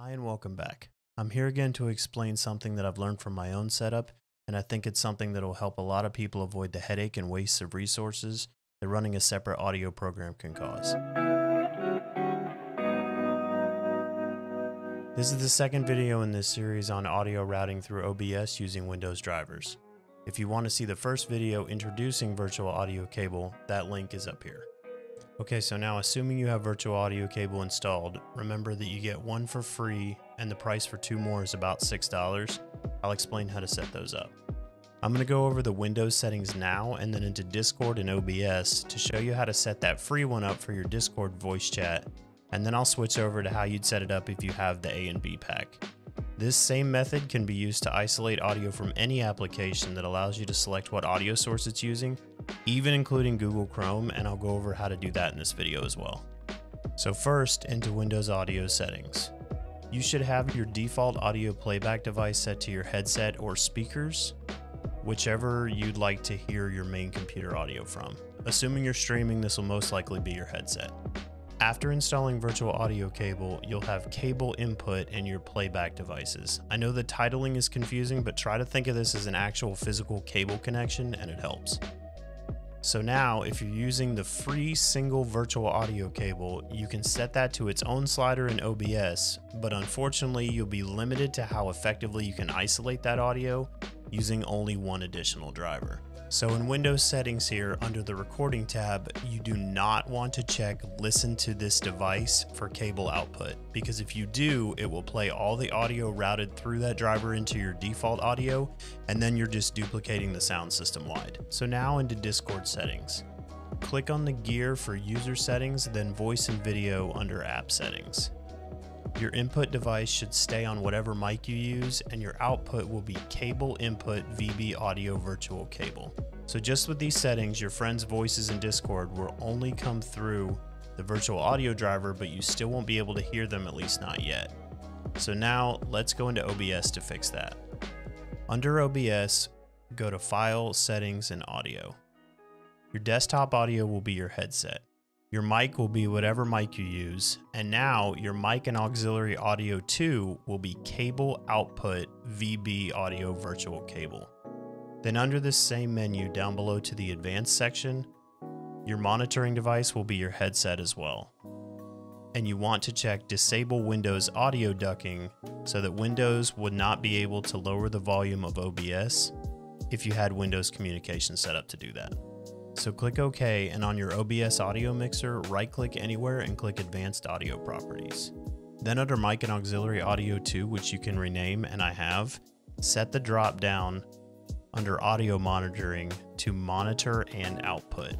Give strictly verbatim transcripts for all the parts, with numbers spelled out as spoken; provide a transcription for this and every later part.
Hi and welcome back. I'm here again to explain something that I've learned from my own setup, and I think it's something that will help a lot of people avoid the headache and waste of resources that running a separate audio program can cause. This is the second video in this series on audio routing through O B S using Windows drivers. If you want to see the first video introducing Virtual Audio Cable, that link is up here. Okay, so now assuming you have Virtual Audio Cable installed, remember that you get one for free and the price for two more is about six dollars. I'll explain how to set those up. I'm going to go over the Windows settings now and then into Discord and O B S to show you how to set that free one up for your Discord voice chat, and then I'll switch over to how you'd set it up if you have the A and B pack. This same method can be used to isolate audio from any application that allows you to select what audio source it's using, even including Google Chrome, and I'll go over how to do that in this video as well. So first, into Windows Audio settings. You should have your default audio playback device set to your headset or speakers, whichever you'd like to hear your main computer audio from. Assuming you're streaming, this will most likely be your headset. After installing Virtual Audio Cable, you'll have cable input and your playback devices. I know the titling is confusing, but try to think of this as an actual physical cable connection and it helps. So now, if you're using the free single Virtual Audio Cable, you can set that to its own slider in O B S, but unfortunately you'll be limited to how effectively you can isolate that audio using only one additional driver. So in Windows settings here, under the recording tab, you do not want to check listen to this device for cable output, because if you do, it will play all the audio routed through that driver into your default audio, and then you're just duplicating the sound system wide. So now into Discord settings. Click on the gear for user settings, then voice and video under app settings. Your input device should stay on whatever mic you use, and your output will be cable input V B Audio Virtual Cable. So just with these settings, your friends' voices in Discord will only come through the virtual audio driver, but you still won't be able to hear them, at least not yet. So now let's go into O B S to fix that. Under O B S, go to File, Settings, and Audio. Your desktop audio will be your headset. Your mic will be whatever mic you use, and now your mic and auxiliary audio two will be cable output V B Audio Virtual Cable. Then under this same menu down below to the advanced section, your monitoring device will be your headset as well. And you want to check disable Windows audio ducking so that Windows would not be able to lower the volume of O B S if you had Windows communication set up to do that. So click OK, and on your O B S audio mixer, right-click anywhere and click Advanced Audio Properties. Then under Mic and Auxiliary Audio two, which you can rename, and I have, set the drop-down under Audio Monitoring to Monitor and Output.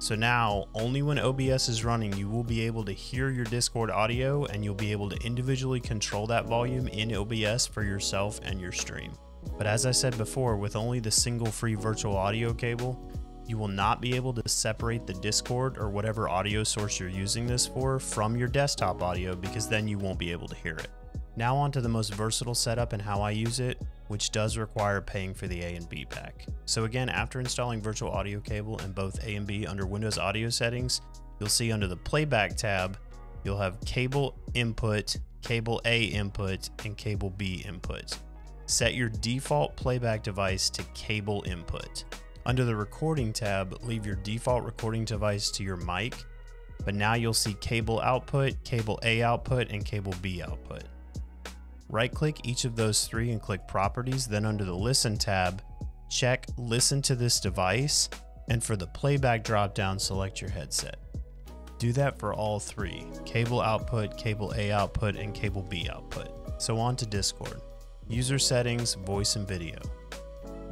So now, only when O B S is running, you will be able to hear your Discord audio, and you'll be able to individually control that volume in O B S for yourself and your stream. But as I said before, with only the single free virtual audio cable, you will not be able to separate the Discord or whatever audio source you're using this for from your desktop audio, because then you won't be able to hear it. Now onto the most versatile setup and how I use it, which does require paying for the A and B pack. So again, after installing Virtual Audio Cable and both A and B under Windows Audio Settings, you'll see under the Playback tab, you'll have Cable Input, Cable A Input, and Cable B Input. Set your default playback device to Cable Input. Under the recording tab, leave your default recording device to your mic, but now you'll see cable output, cable A output, and cable B output. Right-click each of those three and click Properties, then under the Listen tab, check Listen to this device, and for the playback dropdown, select your headset. Do that for all three, cable output, cable A output, and cable B output. So on to Discord. User settings, voice and video.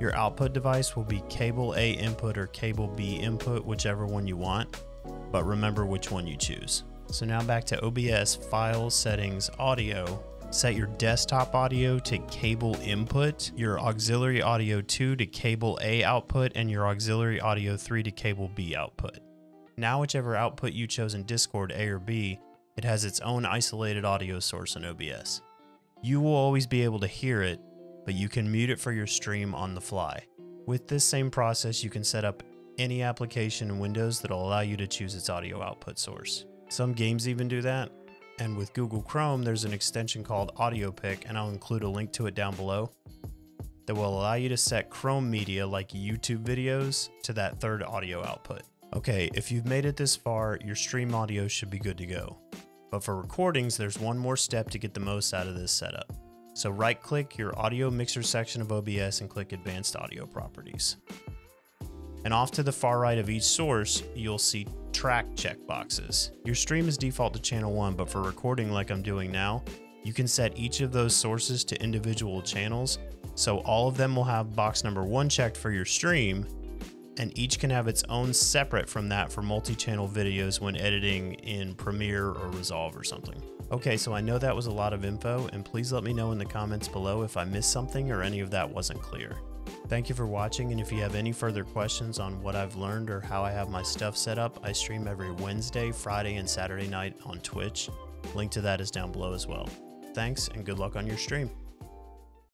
Your output device will be cable A input or cable B input, whichever one you want, but remember which one you choose. So now back to O B S, File, Settings, Audio. Set your desktop audio to cable input, your auxiliary audio two to cable A output, and your auxiliary audio three to cable B output. Now whichever output you chose in Discord, A or B, it has its own isolated audio source in O B S. You will always be able to hear it, but you can mute it for your stream on the fly. With this same process, you can set up any application in Windows that'll allow you to choose its audio output source. Some games even do that, And with Google Chrome, there's an extension called AudioPick, and I'll include a link to it down below, that will allow you to set Chrome media like YouTube videos to that third audio output. Okay, if you've made it this far, your stream audio should be good to go. But for recordings, there's one more step to get the most out of this setup. So right-click your audio mixer section of O B S and click Advanced Audio Properties. And off to the far right of each source, you'll see track checkboxes. Your stream is default to channel one, but for recording like I'm doing now, you can set each of those sources to individual channels, so all of them will have box number one checked for your stream, and each can have its own separate from that for multi-channel videos when editing in Premiere or Resolve or something. Okay, so I know that was a lot of info, and please let me know in the comments below if I missed something or any of that wasn't clear. Thank you for watching, and if you have any further questions on what I've learned or how I have my stuff set up, I stream every Wednesday, Friday, and Saturday night on Twitch. Link to that is down below as well. Thanks, and good luck on your stream.